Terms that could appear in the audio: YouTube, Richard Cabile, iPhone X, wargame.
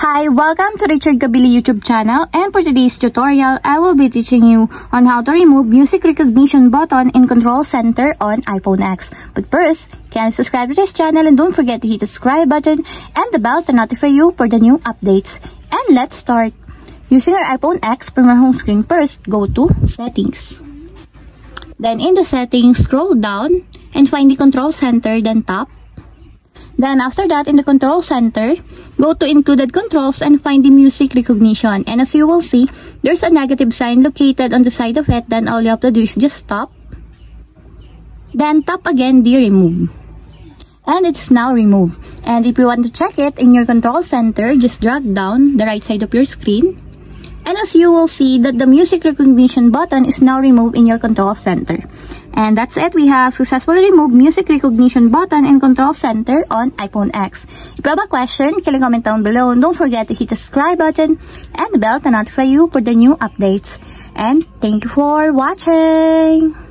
Hi, welcome to Richard Cabile YouTube channel, and for today's tutorial, I will be teaching you on how to remove music recognition button in control center on iPhone X. But first, kindly subscribe to this channel and don't forget to hit the subscribe button and the bell to notify you for the new updates. And let's start. Using your iPhone X from your home screen first, go to Settings. Then in the settings, scroll down and find the control center, then tap. Then after that, in the control center, go to included controls and find the music recognition. And as you will see, there's a negative sign located on the side of it. Then all you have to do is just tap. Then tap again the remove. And it's now removed. And if you want to check it in your control center, just drag down the right side of your screen. And as you will see that the music recognition button is now removed in your control center. And that's it. We have successfully removed music recognition button in control center on iPhone X. If you have a question, kindly comment down below. And don't forget to hit the subscribe button and the bell to notify you for the new updates. And thank you for watching.